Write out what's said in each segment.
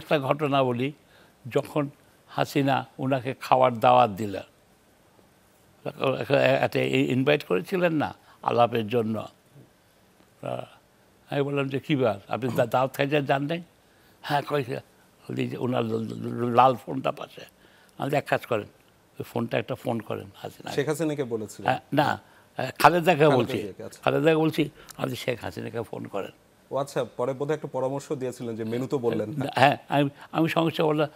একটা ঘটনা বলি যখন হাসিনা উনাকে খাওয়ার দাওয়াত দিলেন একটা ইনভাইট করেছিলেন না আলাপের জন্য আমি বললাম যে কী ব্যাপার আপনি দাওয়াত খাইতে যান নাই হ্যাঁ কয়েছে ওনার লাল ফোনটা পাশে আমাদের এক কাজ করেন ওই ফোনটা একটা ফোন করেন হাসিনা শেখ হাসিনাকে বলেছিলেন না খালেদাকে বলছি খালেদাকে বলছি আপনি শেখ হাসিনাকে ফোন করেন ও আচ্ছা পরে বোধহয় একটা পরামর্শ দিয়েছিলেন যে মেনু তো বললেন না হ্যাঁ আমি সমস্যা বললাম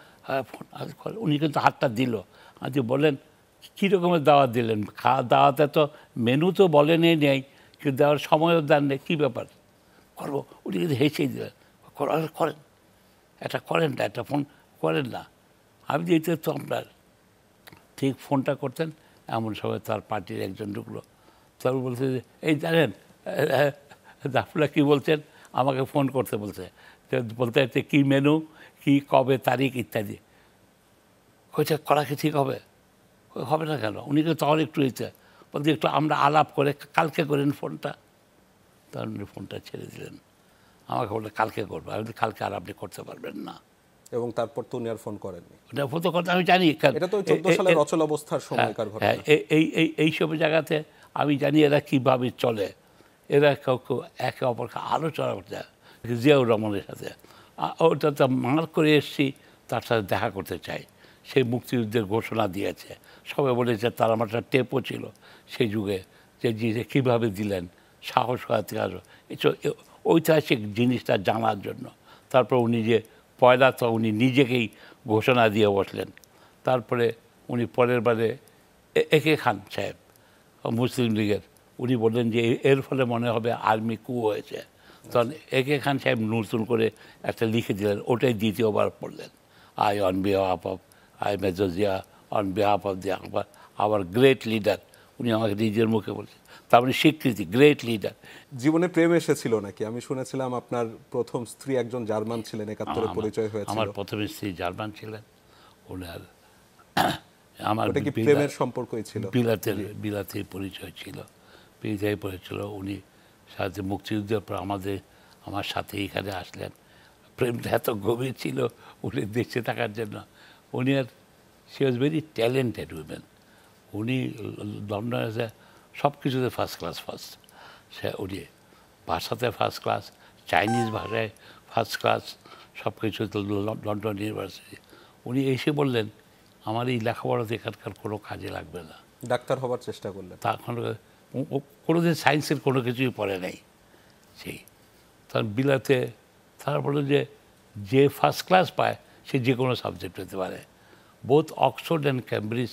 ফোন উনি কিন্তু হাতটা দিল আজকে বলেন কী রকমের দাওয়াত দিলেন খাওয়া দাওয়াতে তো মেনু তো বলেনই নেই কিন্তু দেওয়ার সময়ও দেন নেই কী ব্যাপার করবো উনি কিন্তু হেসেই দিলেন করেন এটা করেন না একটা ফোন করেন না আমি যেতে তো আপনার ঠিক ফোনটা করতেন এমন সময় তার পার্টির একজন ঢুকলো তারপর বলছে যে এই জানেন দাফলা কী বলছেন আমাকে ফোন করতে বলছে বলতে হচ্ছে কী মেনু কী কবে তারিখ ইত্যাদি কইছে করা কি ঠিক হবে হবে না কেন উনি তো তখন একটু ইচ্ছে বলতে একটু আমরা আলাপ করে কালকে করেন ফোনটা তার উনি ফোনটা ছেড়ে দিলেন আমাকে বলে কালকে করবো আমি কালকে আর আপনি করতে পারবেন না এবং তারপর তো উনি আর ফোন করেননি ওটা ফোন কথা আমি জানি এটা তো 14 সালের অচল অবস্থার সময়কার ঘটনা এই এই এইসব জায়গাতে আমি জানি এরা কীভাবে চলে এরা কেউ একে অপরকে আলোচনা করতে জিয়াউর রহমানের সাথে ওটা তো মার করে এসেছি তার সাথে দেখা করতে চাই সেই মুক্তিযুদ্ধের ঘোষণা দিয়েছে সবাই বলেছে তার আমার একটা টেপও ছিল সেই যুগে যে জিনিসটা কীভাবে দিলেন সাহস করাতে আসো এসব ঐতিহাসিক জিনিসটা জানার জন্য তারপর উনি যে পয়লা তো উনি নিজেকেই ঘোষণা দিয়ে বসলেন তারপরে উনি পরের বারে একে খান সাহেব মুসলিম লীগের উনি বললেন যে এর ফলে মনে হবে আর্মি কু হয়েছে তখন একে খান সাহেব নতুন করে একটা লিখে দিলেন ওটাই দ্বিতীয়বার পড়লেন I on behalf of I major Zia on behalf of the our great leader উনি আমাকে নিজের মুখে বলছেন তার মানে স্বীকৃতি গ্রেট লিডার জীবনে প্রেম এসেছিল নাকি আমি শুনেছিলাম আপনার প্রথম স্ত্রী একজন জার্মান ছিলেন ৭১ এ পরিচয় হয়েছিল আমার প্রথম স্ত্রী জার্মান ছিলেন ওনার আমার কি প্রেমের সম্পর্কই ছিল বিলাতের পরিচয় ছিল পেয়ে পড়েছিল উনি সাথে মুক্তিযুদ্ধের পর আমার সাথে এখানে আসলেন প্রেমটা এত গভীর ছিল উনি দেশে থাকার জন্য উনি আর she was very talented women উনি লন্ডনে সব কিছুতে ফার্স্ট ক্লাস সে উনি ভাষাতে ফার্স্ট ক্লাস চাইনিজ ভাষায় ফার্স্ট ক্লাস সব কিছুতে লন্ডন ইউনিভার্সিটি উনি এসে বললেন আমার এই লেখাপড়াতে এখানকার কোনো কাজে লাগবে না ডাক্তার হবার চেষ্টা করলেন তখন কোনোদিন সায়েন্সের কোনো কিছুই পড়ে নাই সেই তার বিলাতে তারা বলল যে যে ফার্স্ট ক্লাস পায় সে যে কোনো সাবজেক্ট পেতে পারে বোথ অক্সফোর্ড অ্যান্ড ক্যামব্রিজ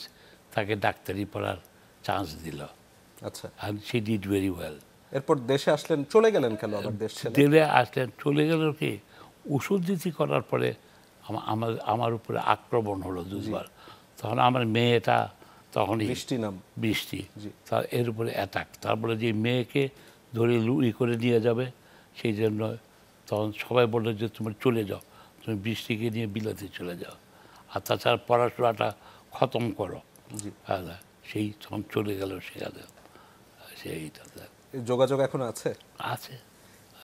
তাকে ডাক্তারি পড়ার চান্স দিল আচ্ছা and she did very well এরপর দেশে আসলেন চলে গেলেন কেন আবার দেশে দিলে আসলেন চলে গেল কি ওষুধ দিতি করার পরে আমার উপরে আক্রমণ হলো দুবার তখন আমার মেয়েটা তখনই বৃষ্টি তার এর উপরে অ্যাটাক তারপরে যে মেয়েকে ধরে লুই করে নিয়ে যাবে সেই জন্য তখন সবাই বললো যে তুমি চলে যাও তুমি বৃষ্টিকে নিয়ে বিলাতে চলে যাও আর তাছাড়া পড়াশোনাটা খতম করো হ্যাঁ সেই তখন চলে গেল সেখানে সেইটা যোগাযোগ এখন আছে